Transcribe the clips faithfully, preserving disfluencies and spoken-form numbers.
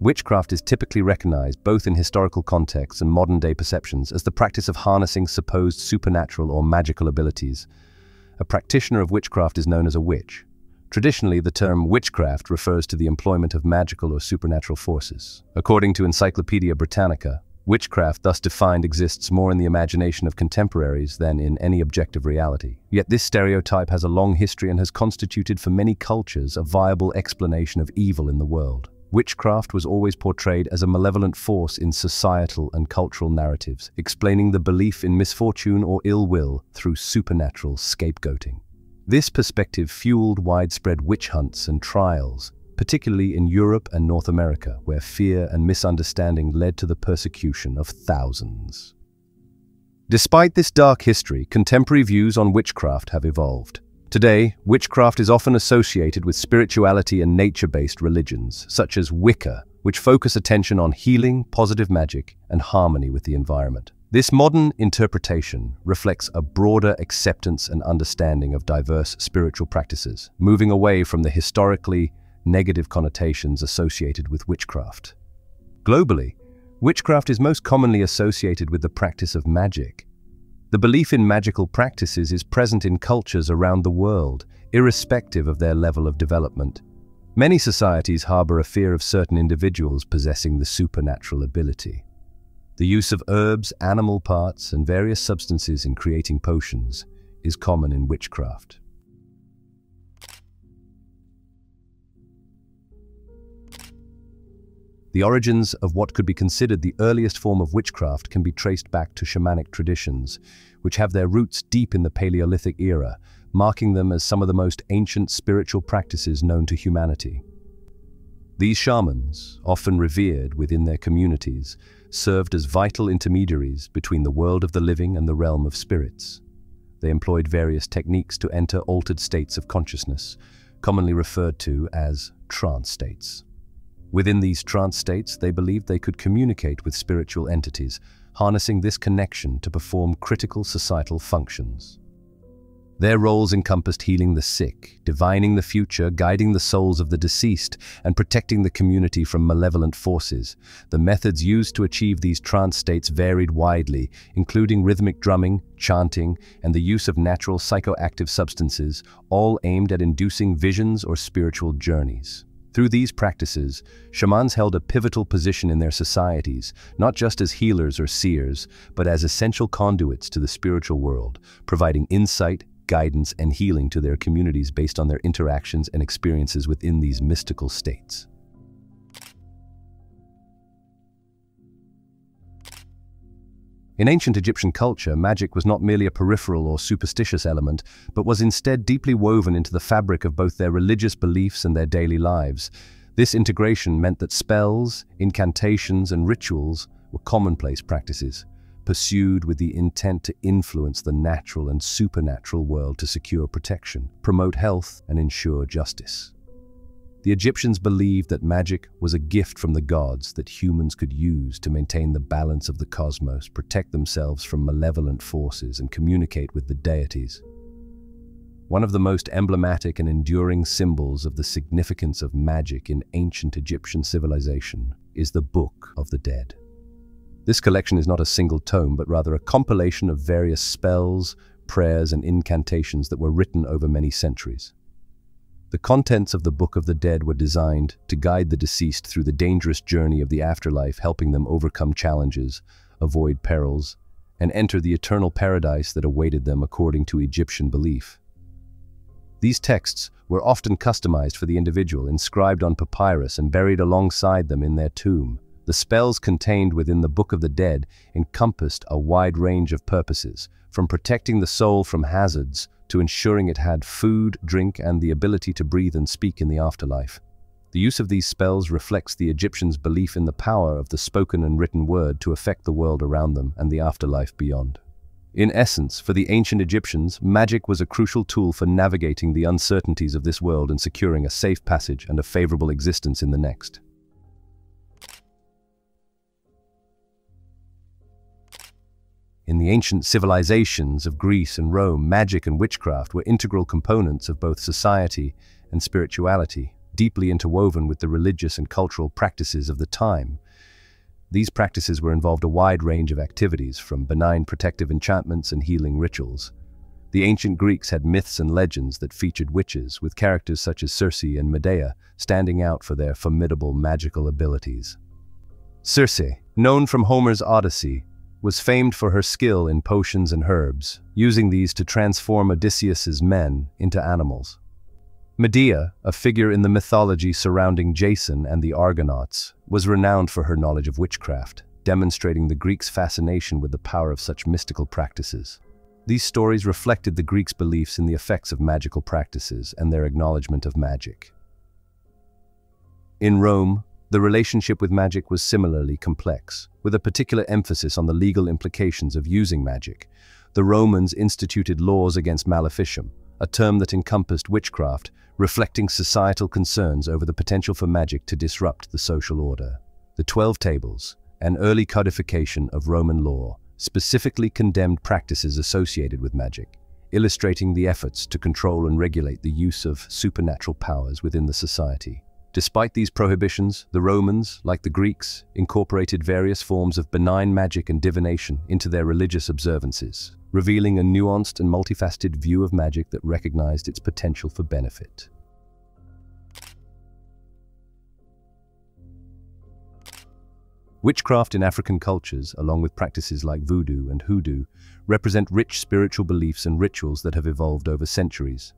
Witchcraft is typically recognized, both in historical contexts and modern-day perceptions, as the practice of harnessing supposed supernatural or magical abilities. A practitioner of witchcraft is known as a witch. Traditionally, the term witchcraft refers to the employment of magical or supernatural forces. According to Encyclopaedia Britannica, witchcraft, thus defined, exists more in the imagination of contemporaries than in any objective reality. Yet this stereotype has a long history and has constituted for many cultures a viable explanation of evil in the world. Witchcraft was always portrayed as a malevolent force in societal and cultural narratives, explaining the belief in misfortune or ill will through supernatural scapegoating. This perspective fueled widespread witch hunts and trials, particularly in Europe and North America, where fear and misunderstanding led to the persecution of thousands. Despite this dark history, contemporary views on witchcraft have evolved. Today, witchcraft is often associated with spirituality and nature-based religions, such as Wicca, which focus attention on healing, positive magic, and harmony with the environment. This modern interpretation reflects a broader acceptance and understanding of diverse spiritual practices, moving away from the historically negative connotations associated with witchcraft. Globally, witchcraft is most commonly associated with the practice of magic. The belief in magical practices is present in cultures around the world, irrespective of their level of development. Many societies harbor a fear of certain individuals possessing the supernatural ability. The use of herbs, animal parts, and various substances in creating potions is common in witchcraft. The origins of what could be considered the earliest form of witchcraft can be traced back to shamanic traditions, which have their roots deep in the Paleolithic era, marking them as some of the most ancient spiritual practices known to humanity. These shamans, often revered within their communities, served as vital intermediaries between the world of the living and the realm of spirits. They employed various techniques to enter altered states of consciousness, commonly referred to as trance states. Within these trance states, they believed they could communicate with spiritual entities, harnessing this connection to perform critical societal functions. Their roles encompassed healing the sick, divining the future, guiding the souls of the deceased, and protecting the community from malevolent forces. The methods used to achieve these trance states varied widely, including rhythmic drumming, chanting, and the use of natural psychoactive substances, all aimed at inducing visions or spiritual journeys. Through these practices, shamans held a pivotal position in their societies, not just as healers or seers, but as essential conduits to the spiritual world, providing insight, guidance, and healing to their communities based on their interactions and experiences within these mystical states. In ancient Egyptian culture, magic was not merely a peripheral or superstitious element, but was instead deeply woven into the fabric of both their religious beliefs and their daily lives. This integration meant that spells, incantations, and rituals were commonplace practices, pursued with the intent to influence the natural and supernatural world to secure protection, promote health, and ensure justice. The Egyptians believed that magic was a gift from the gods that humans could use to maintain the balance of the cosmos, protect themselves from malevolent forces, and communicate with the deities. One of the most emblematic and enduring symbols of the significance of magic in ancient Egyptian civilization is the Book of the Dead. This collection is not a single tome, but rather a compilation of various spells, prayers, and incantations that were written over many centuries. The contents of the Book of the Dead were designed to guide the deceased through the dangerous journey of the afterlife, helping them overcome challenges, avoid perils, and enter the eternal paradise that awaited them according to Egyptian belief. These texts were often customized for the individual, inscribed on papyrus and buried alongside them in their tomb. The spells contained within the Book of the Dead encompassed a wide range of purposes, from protecting the soul from hazards to ensuring it had food, drink, and the ability to breathe and speak in the afterlife. The use of these spells reflects the Egyptians' belief in the power of the spoken and written word to affect the world around them and the afterlife beyond. In essence, for the ancient Egyptians, magic was a crucial tool for navigating the uncertainties of this world and securing a safe passage and a favorable existence in the next. In the ancient civilizations of Greece and Rome, magic and witchcraft were integral components of both society and spirituality. deeply interwoven with the religious and cultural practices of the time. These practices were involved a wide range of activities, from benign protective enchantments and healing rituals. The ancient Greeks had myths and legends that featured witches, with characters such as Circe and Medea standing out for their formidable magical abilities. Circe, known from Homer's Odyssey, was famed for her skill in potions and herbs, using these to transform Odysseus's men into animals. Medea, a figure in the mythology surrounding Jason and the Argonauts, was renowned for her knowledge of witchcraft, demonstrating the Greeks' fascination with the power of such mystical practices. These stories reflected the Greeks' beliefs in the effects of magical practices and their acknowledgement of magic. In Rome, the relationship with magic was similarly complex, with a particular emphasis on the legal implications of using magic. The Romans instituted laws against maleficium, a term that encompassed witchcraft, reflecting societal concerns over the potential for magic to disrupt the social order. The Twelve Tables, an early codification of Roman law, specifically condemned practices associated with magic, illustrating the efforts to control and regulate the use of supernatural powers within the society. Despite these prohibitions, the Romans, like the Greeks, incorporated various forms of benign magic and divination into their religious observances, revealing a nuanced and multifaceted view of magic that recognized its potential for benefit. Witchcraft in African cultures, along with practices like voodoo and hoodoo, represent rich spiritual beliefs and rituals that have evolved over centuries.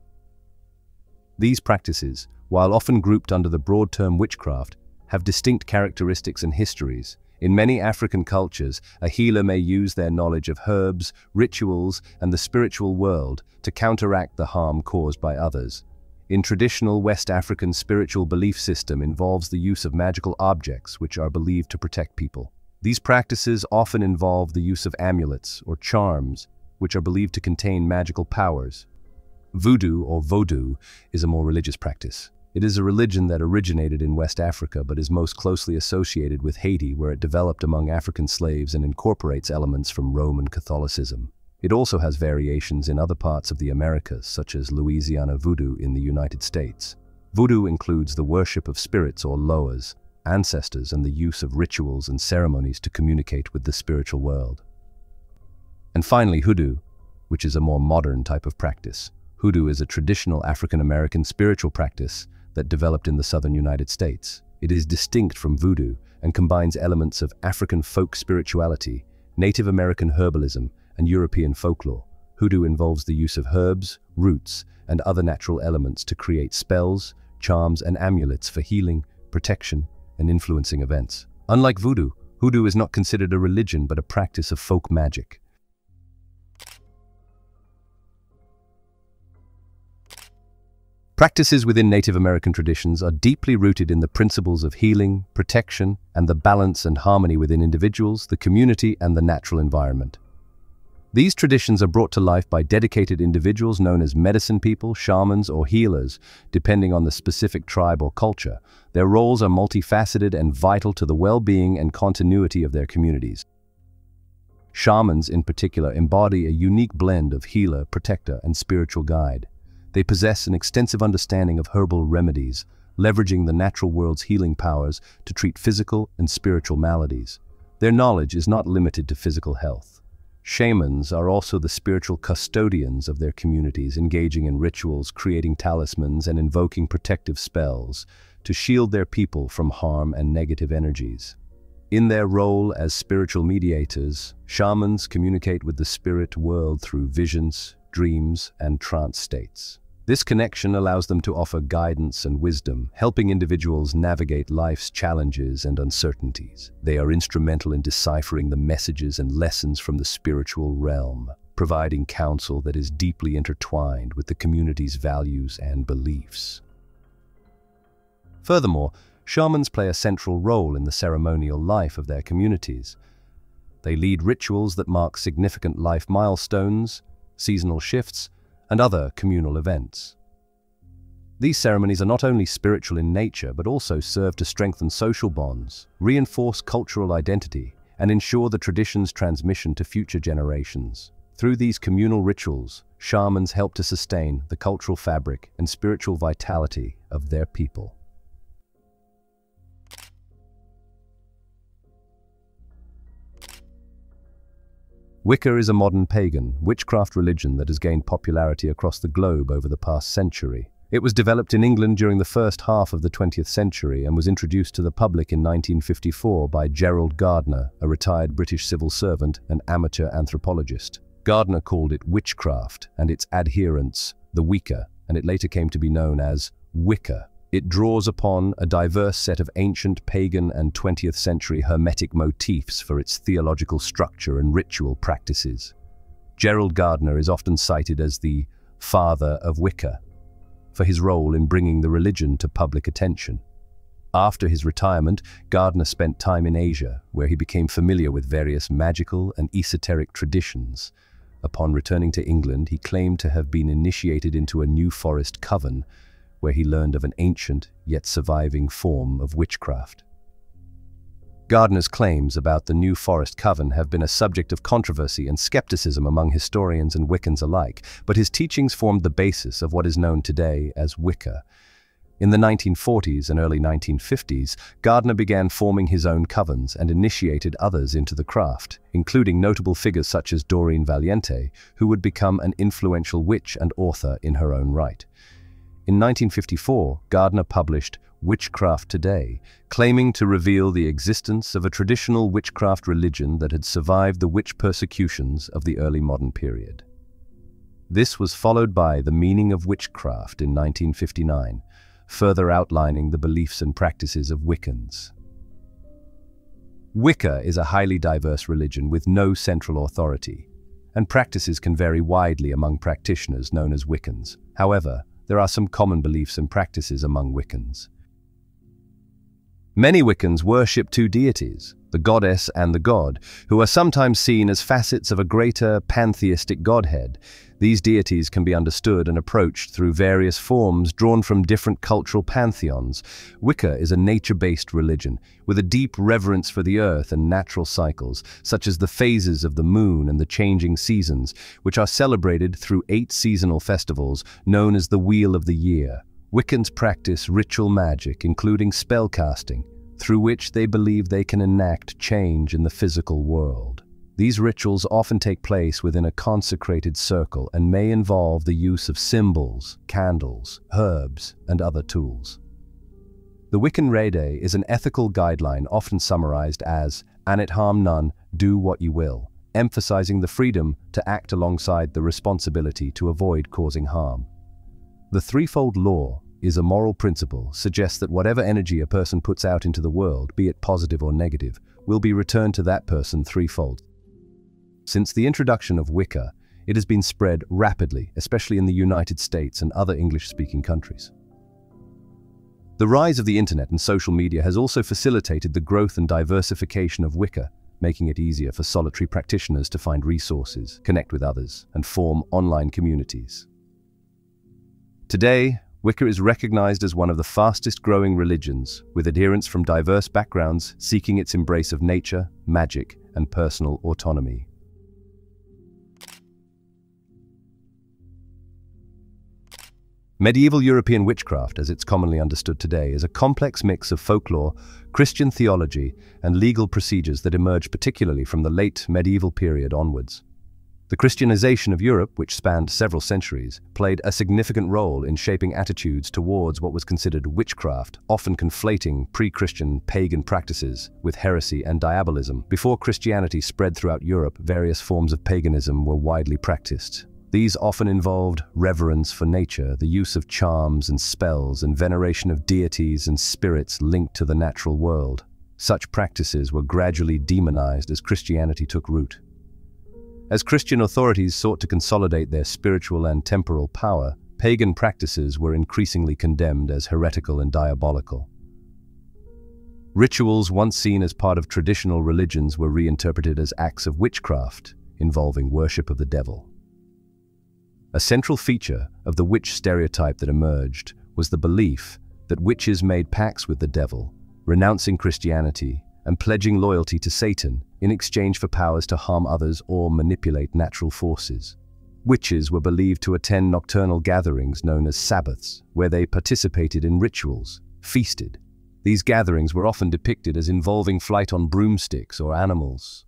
These practices, while often grouped under the broad term witchcraft, have distinct characteristics and histories. In many African cultures, a healer may use their knowledge of herbs, rituals, and the spiritual world to counteract the harm caused by others. In traditional West African spiritual belief system involves the use of magical objects which are believed to protect people. These practices often involve the use of amulets or charms which are believed to contain magical powers. Voodoo or Vodou is a more religious practice. It is a religion that originated in West Africa but is most closely associated with Haiti, where it developed among African slaves and incorporates elements from Roman Catholicism. It also has variations in other parts of the Americas, such as Louisiana Voodoo in the United States. Voodoo includes the worship of spirits or lowers, ancestors, and the use of rituals and ceremonies to communicate with the spiritual world. And finally, hoodoo, which is a more modern type of practice. Hoodoo is a traditional African-American spiritual practice that developed in the southern United States. It is distinct from voodoo and combines elements of African folk spirituality, Native American herbalism, and European folklore. Hoodoo involves the use of herbs, roots, and other natural elements to create spells, charms, and amulets for healing, protection, and influencing events. Unlike voodoo, hoodoo is not considered a religion but a practice of folk magic. Practices within Native American traditions are deeply rooted in the principles of healing, protection, and the balance and harmony within individuals, the community, and the natural environment. These traditions are brought to life by dedicated individuals known as medicine people, shamans, or healers, depending on the specific tribe or culture. Their roles are multifaceted and vital to the well-being and continuity of their communities. Shamans, in particular, embody a unique blend of healer, protector, and spiritual guide. They possess an extensive understanding of herbal remedies, leveraging the natural world's healing powers to treat physical and spiritual maladies. Their knowledge is not limited to physical health. Shamans are also the spiritual custodians of their communities, engaging in rituals, creating talismans, and invoking protective spells to shield their people from harm and negative energies. In their role as spiritual mediators, shamans communicate with the spirit world through visions, dreams, and trance states. This connection allows them to offer guidance and wisdom, helping individuals navigate life's challenges and uncertainties. They are instrumental in deciphering the messages and lessons from the spiritual realm, providing counsel that is deeply intertwined with the community's values and beliefs. Furthermore, shamans play a central role in the ceremonial life of their communities. They lead rituals that mark significant life milestones, seasonal shifts, and other communal events. These ceremonies are not only spiritual in nature, but also serve to strengthen social bonds, reinforce cultural identity, and ensure the tradition's transmission to future generations. Through these communal rituals, shamans help to sustain the cultural fabric and spiritual vitality of their people. Wicca is a modern pagan, witchcraft religion that has gained popularity across the globe over the past century. It was developed in England during the first half of the twentieth century and was introduced to the public in nineteen fifty-four by Gerald Gardner, a retired British civil servant and amateur anthropologist. Gardner called it witchcraft and its adherents the Wicca, and it later came to be known as Wicca. It draws upon a diverse set of ancient pagan and twentieth century hermetic motifs for its theological structure and ritual practices. Gerald Gardner is often cited as the father of Wicca, for his role in bringing the religion to public attention. After his retirement, Gardner spent time in Asia, where he became familiar with various magical and esoteric traditions. Upon returning to England, he claimed to have been initiated into a New Forest coven, where he learned of an ancient yet surviving form of witchcraft. Gardner's claims about the New Forest coven have been a subject of controversy and skepticism among historians and Wiccans alike, but his teachings formed the basis of what is known today as Wicca. In the nineteen forties and early nineteen fifties, Gardner began forming his own covens and initiated others into the craft, including notable figures such as Doreen Valiente, who would become an influential witch and author in her own right. In nineteen fifty-four, Gardner published Witchcraft Today, claiming to reveal the existence of a traditional witchcraft religion that had survived the witch persecutions of the early modern period. This was followed by The Meaning of Witchcraft in nineteen fifty-nine, further outlining the beliefs and practices of Wiccans. Wicca is a highly diverse religion with no central authority, and practices can vary widely among practitioners known as Wiccans. However, there are some common beliefs and practices among Wiccans. Many Wiccans worship two deities, the goddess and the god, who are sometimes seen as facets of a greater pantheistic godhead. These deities can be understood and approached through various forms drawn from different cultural pantheons. Wicca is a nature-based religion with a deep reverence for the earth and natural cycles, such as the phases of the moon and the changing seasons, which are celebrated through eight seasonal festivals known as the Wheel of the Year. Wiccans practice ritual magic, including spellcasting, through which they believe they can enact change in the physical world. These rituals often take place within a consecrated circle and may involve the use of symbols, candles, herbs, and other tools. The Wiccan Rede is an ethical guideline often summarized as, "An it harm none, do what you will," emphasizing the freedom to act alongside the responsibility to avoid causing harm. The threefold law is a moral principle, suggests that whatever energy a person puts out into the world, be it positive or negative, will be returned to that person threefold. Since the introduction of Wicca, it has been spread rapidly, especially in the United States and other English-speaking countries. The rise of the internet and social media has also facilitated the growth and diversification of Wicca, making it easier for solitary practitioners to find resources, connect with others, and form online communities. Today, Wicca is recognized as one of the fastest-growing religions, with adherents from diverse backgrounds seeking its embrace of nature, magic, and personal autonomy. Medieval European witchcraft, as it's commonly understood today, is a complex mix of folklore, Christian theology, and legal procedures that emerged particularly from the late medieval period onwards. The Christianization of Europe, which spanned several centuries, played a significant role in shaping attitudes towards what was considered witchcraft, often conflating pre-Christian pagan practices with heresy and diabolism. Before Christianity spread throughout Europe, various forms of paganism were widely practiced. These often involved reverence for nature, the use of charms and spells, and veneration of deities and spirits linked to the natural world. Such practices were gradually demonized as Christianity took root. As Christian authorities sought to consolidate their spiritual and temporal power, pagan practices were increasingly condemned as heretical and diabolical. Rituals once seen as part of traditional religions were reinterpreted as acts of witchcraft, involving worship of the devil. A central feature of the witch stereotype that emerged was the belief that witches made pacts with the devil, renouncing Christianity and pledging loyalty to Satan in exchange for powers to harm others or manipulate natural forces. Witches were believed to attend nocturnal gatherings known as Sabbaths, where they participated in rituals, feasted. These gatherings were often depicted as involving flight on broomsticks or animals.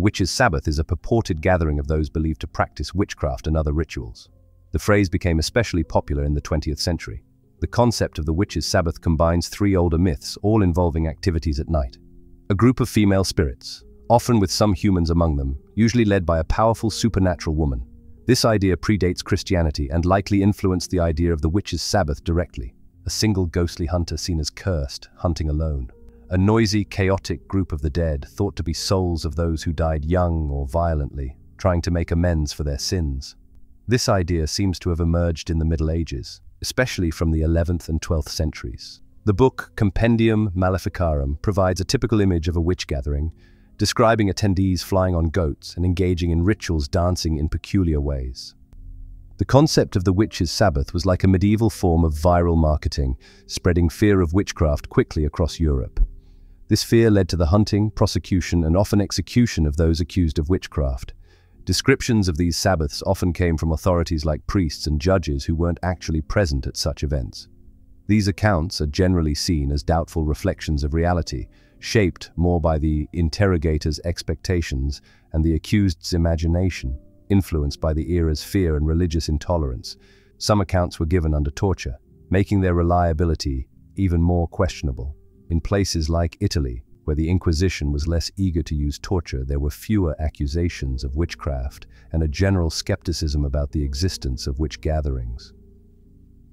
witch's Sabbath is a purported gathering of those believed to practice witchcraft and other rituals. The phrase became especially popular in the twentieth century. The concept of the witch's Sabbath combines three older myths, all involving activities at night. A group of female spirits, often with some humans among them, usually led by a powerful supernatural woman. This idea predates Christianity and likely influenced the idea of the witch's Sabbath directly. A single ghostly hunter seen as cursed, hunting alone. A noisy, chaotic group of the dead, thought to be souls of those who died young or violently, trying to make amends for their sins. This idea seems to have emerged in the Middle Ages, especially from the eleventh and twelfth centuries. The book Compendium Maleficarum provides a typical image of a witch gathering, describing attendees flying on goats and engaging in rituals dancing in peculiar ways. The concept of the witch's Sabbath was like a medieval form of viral marketing, spreading fear of witchcraft quickly across Europe. This fear led to the hunting, prosecution, and often execution of those accused of witchcraft. Descriptions of these Sabbaths often came from authorities like priests and judges who weren't actually present at such events. These accounts are generally seen as doubtful reflections of reality, shaped more by the interrogator's expectations and the accused's imagination, influenced by the era's fear and religious intolerance. Some accounts were given under torture, making their reliability even more questionable. In places like Italy, where the Inquisition was less eager to use torture, there were fewer accusations of witchcraft and a general skepticism about the existence of witch gatherings.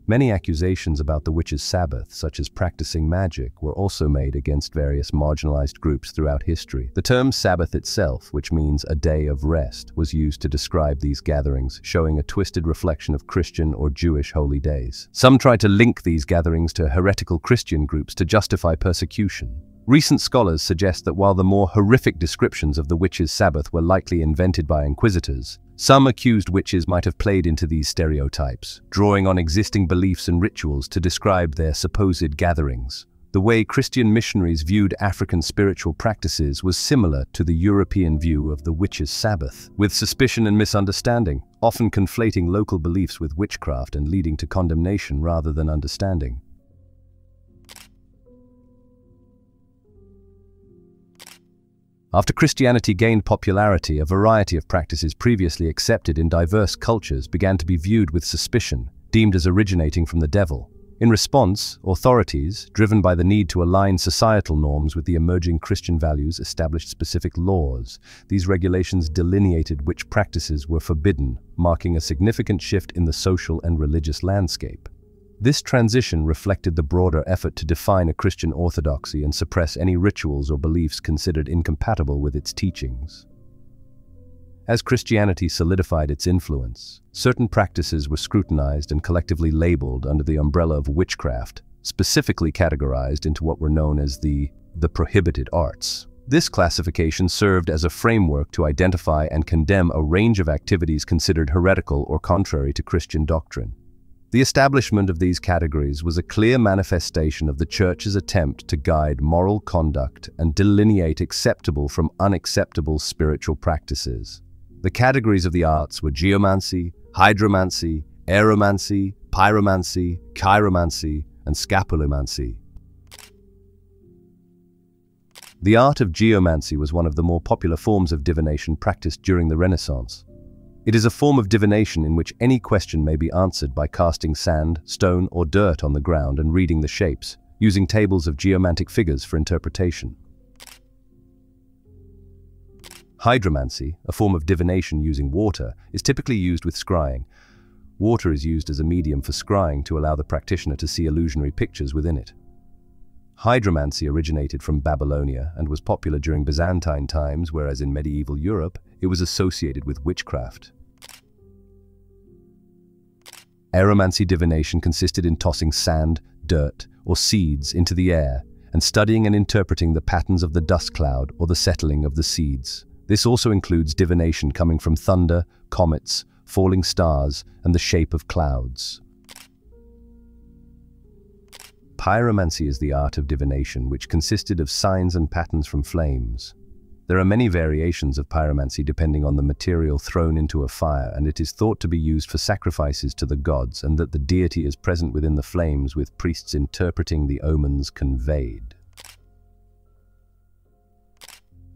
Many accusations about the witches' Sabbath, such as practicing magic, were also made against various marginalized groups throughout history. The term Sabbath itself, which means a day of rest, was used to describe these gatherings, showing a twisted reflection of Christian or Jewish holy days. Some tried to link these gatherings to heretical Christian groups to justify persecution. Recent scholars suggest that while the more horrific descriptions of the witches' Sabbath were likely invented by inquisitors, some accused witches might have played into these stereotypes, drawing on existing beliefs and rituals to describe their supposed gatherings. The way Christian missionaries viewed African spiritual practices was similar to the European view of the witches' Sabbath, with suspicion and misunderstanding, often conflating local beliefs with witchcraft and leading to condemnation rather than understanding. After Christianity gained popularity, a variety of practices previously accepted in diverse cultures began to be viewed with suspicion, deemed as originating from the devil. In response, authorities, driven by the need to align societal norms with the emerging Christian values, established specific laws. These regulations delineated which practices were forbidden, marking a significant shift in the social and religious landscape. This transition reflected the broader effort to define a Christian orthodoxy and suppress any rituals or beliefs considered incompatible with its teachings. As Christianity solidified its influence, certain practices were scrutinized and collectively labeled under the umbrella of witchcraft, specifically categorized into what were known as the, the Prohibited Arts. This classification served as a framework to identify and condemn a range of activities considered heretical or contrary to Christian doctrine. The establishment of these categories was a clear manifestation of the Church's attempt to guide moral conduct and delineate acceptable from unacceptable spiritual practices. The categories of the arts were geomancy, hydromancy, aeromancy, pyromancy, chiromancy, and scapulomancy. The art of geomancy was one of the more popular forms of divination practiced during the Renaissance. It is a form of divination in which any question may be answered by casting sand, stone, or dirt on the ground and reading the shapes, using tables of geomantic figures for interpretation. Hydromancy, a form of divination using water, is typically used with scrying. Water is used as a medium for scrying to allow the practitioner to see illusionary pictures within it. Hydromancy originated from Babylonia and was popular during Byzantine times, whereas in medieval Europe, it was associated with witchcraft. Aeromancy divination consisted in tossing sand, dirt, or seeds into the air and studying and interpreting the patterns of the dust cloud or the settling of the seeds. This also includes divination coming from thunder, comets, falling stars, and the shape of clouds. Pyromancy is the art of divination, which consisted of signs and patterns from flames. There are many variations of pyromancy depending on the material thrown into a fire, and it is thought to be used for sacrifices to the gods and that the deity is present within the flames, with priests interpreting the omens conveyed.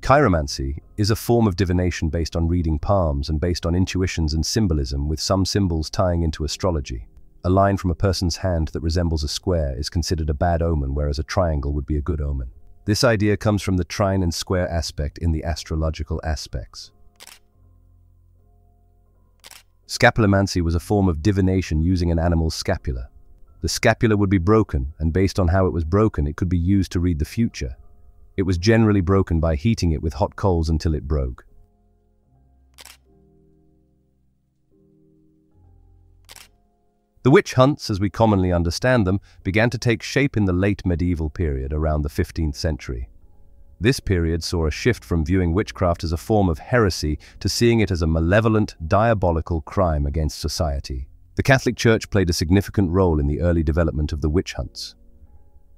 Chiromancy is a form of divination based on reading palms and based on intuitions and symbolism, with some symbols tying into astrology. A line from a person's hand that resembles a square is considered a bad omen, whereas a triangle would be a good omen. This idea comes from the trine and square aspect in the astrological aspects. Scapulomancy was a form of divination using an animal's scapula. The scapula would be broken, and based on how it was broken, it could be used to read the future. It was generally broken by heating it with hot coals until it broke. The witch hunts, as we commonly understand them, began to take shape in the late medieval period, around the fifteenth century. This period saw a shift from viewing witchcraft as a form of heresy to seeing it as a malevolent, diabolical crime against society. The Catholic Church played a significant role in the early development of the witch hunts.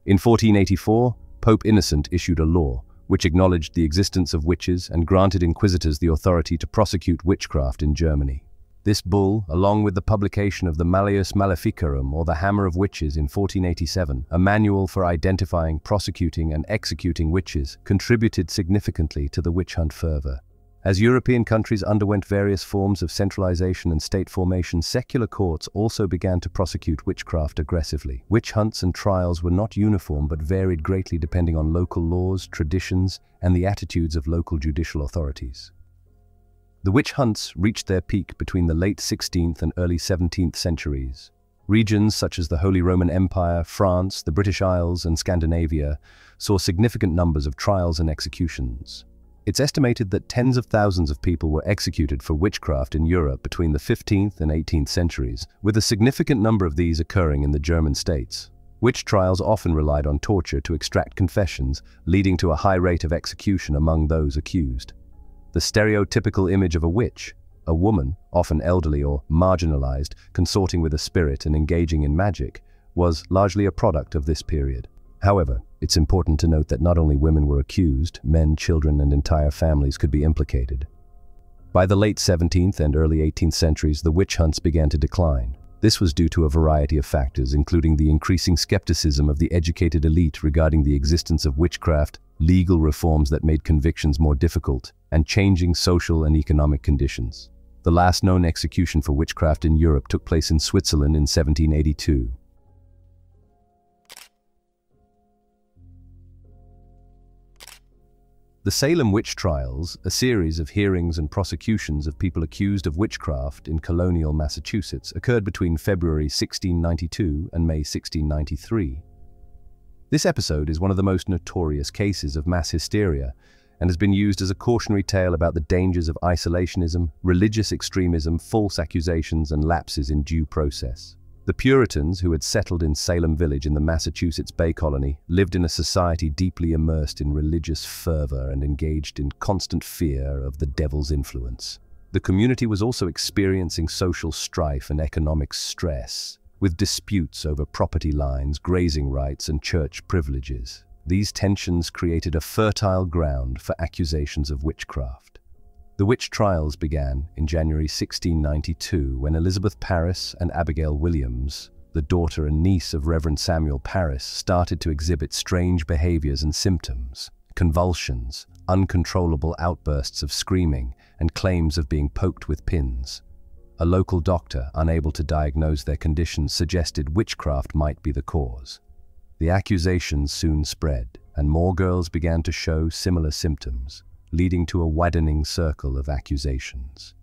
In fourteen eighty-four, Pope Innocent issued a law which acknowledged the existence of witches and granted inquisitors the authority to prosecute witchcraft in Germany. This bull, along with the publication of the Malleus Maleficarum, or the Hammer of Witches, in fourteen eighty-seven, a manual for identifying, prosecuting and executing witches, contributed significantly to the witch hunt fervor. As European countries underwent various forms of centralization and state formation, secular courts also began to prosecute witchcraft aggressively. Witch hunts and trials were not uniform but varied greatly depending on local laws, traditions, and the attitudes of local judicial authorities. The witch hunts reached their peak between the late sixteenth and early seventeenth centuries. Regions such as the Holy Roman Empire, France, the British Isles, and Scandinavia saw significant numbers of trials and executions. It's estimated that tens of thousands of people were executed for witchcraft in Europe between the fifteenth and eighteenth centuries, with a significant number of these occurring in the German states. Witch trials often relied on torture to extract confessions, leading to a high rate of execution among those accused. The stereotypical image of a witch, a woman, often elderly or marginalized, consorting with a spirit and engaging in magic, was largely a product of this period. However, it's important to note that not only women were accused, men, children, and entire families could be implicated. By the late seventeenth and early eighteenth centuries, the witch hunts began to decline. This was due to a variety of factors, including the increasing skepticism of the educated elite regarding the existence of witchcraft, legal reforms that made convictions more difficult, and changing social and economic conditions. The last known execution for witchcraft in Europe took place in Switzerland in seventeen eighty-two. The Salem Witch Trials, a series of hearings and prosecutions of people accused of witchcraft in colonial Massachusetts, occurred between February sixteen ninety-two and May sixteen ninety-three. This episode is one of the most notorious cases of mass hysteria and has been used as a cautionary tale about the dangers of isolationism, religious extremism, false accusations, and lapses in due process. The Puritans, who had settled in Salem Village in the Massachusetts Bay Colony, lived in a society deeply immersed in religious fervor and engaged in constant fear of the devil's influence. The community was also experiencing social strife and economic stress, with disputes over property lines, grazing rights, and church privileges. These tensions created a fertile ground for accusations of witchcraft. The witch trials began in January sixteen ninety-two when Elizabeth Parris and Abigail Williams, the daughter and niece of Reverend Samuel Parris, started to exhibit strange behaviors and symptoms: convulsions, uncontrollable outbursts of screaming, and claims of being poked with pins. A local doctor, unable to diagnose their condition, suggested witchcraft might be the cause. The accusations soon spread, and more girls began to show similar symptoms, leading to a widening circle of accusations.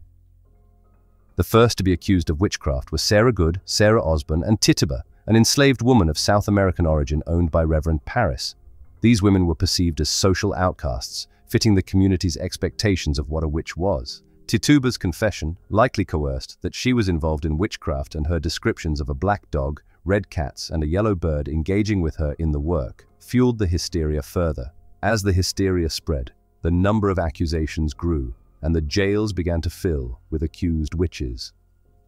The first to be accused of witchcraft were Sarah Good, Sarah Osborne, and Tituba, an enslaved woman of South American origin owned by Reverend Parris. These women were perceived as social outcasts, fitting the community's expectations of what a witch was. Tituba's confession likely coerced that she was involved in witchcraft, and her descriptions of a black dog, red cats, and a yellow bird engaging with her in the work fueled the hysteria further. As the hysteria spread, the number of accusations grew, and the jails began to fill with accused witches.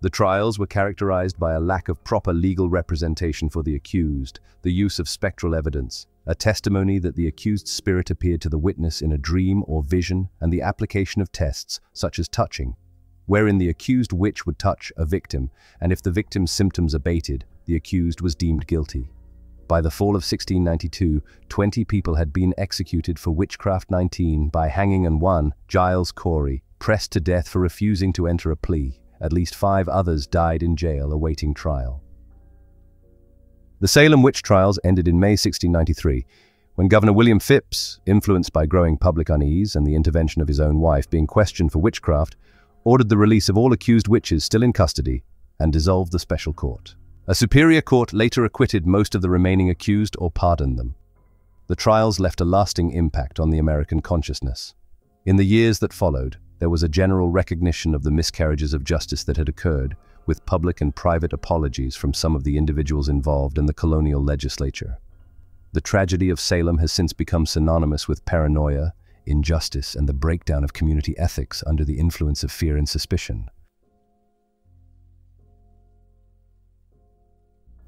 The trials were characterized by a lack of proper legal representation for the accused, the use of spectral evidence, a testimony that the accused spirit appeared to the witness in a dream or vision, and the application of tests such as touching, wherein the accused witch would touch a victim, and if the victim's symptoms abated, the accused was deemed guilty. By the fall of sixteen ninety-two, twenty people had been executed for Witchcraft nineteen by hanging, and one, Giles Corey, pressed to death for refusing to enter a plea. At least five others died in jail awaiting trial. The Salem Witch Trials ended in May sixteen ninety-three, when Governor William Phipps, influenced by growing public unease and the intervention of his own wife being questioned for witchcraft, ordered the release of all accused witches still in custody and dissolved the special court. A superior court later acquitted most of the remaining accused or pardoned them. The trials left a lasting impact on the American consciousness. In the years that followed, there was a general recognition of the miscarriages of justice that had occurred, with public and private apologies from some of the individuals involved in the colonial legislature. The tragedy of Salem has since become synonymous with paranoia, injustice, and the breakdown of community ethics under the influence of fear and suspicion.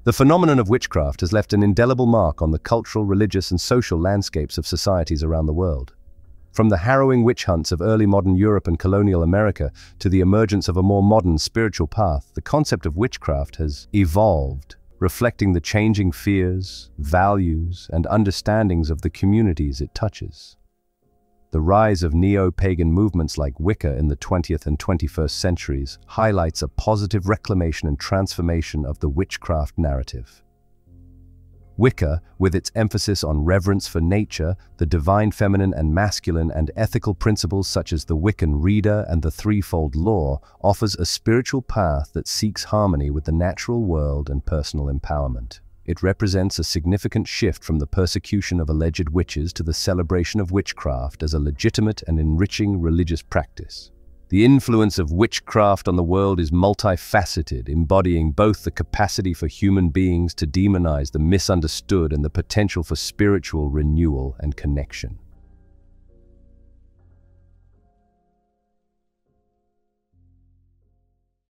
The phenomenon of witchcraft has left an indelible mark on the cultural, religious, and social landscapes of societies around the world. From the harrowing witch hunts of early modern Europe and colonial America to the emergence of a more modern spiritual path, the concept of witchcraft has evolved, reflecting the changing fears, values, and understandings of the communities it touches. The rise of neo-pagan movements like Wicca in the twentieth and twenty-first centuries highlights a positive reclamation and transformation of the witchcraft narrative. Wicca, with its emphasis on reverence for nature, the divine feminine and masculine, and ethical principles such as the Wiccan Rede and the threefold law, offers a spiritual path that seeks harmony with the natural world and personal empowerment. It represents a significant shift from the persecution of alleged witches to the celebration of witchcraft as a legitimate and enriching religious practice. The influence of witchcraft on the world is multifaceted, embodying both the capacity for human beings to demonize the misunderstood and the potential for spiritual renewal and connection.